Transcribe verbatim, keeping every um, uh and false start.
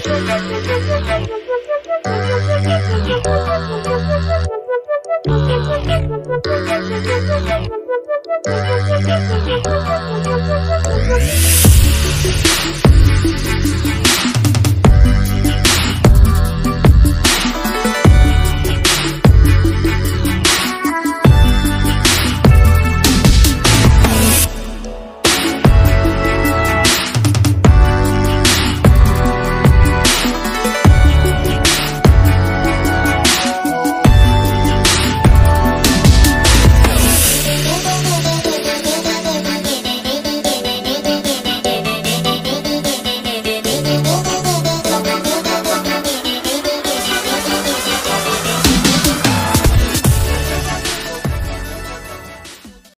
We'll be right back.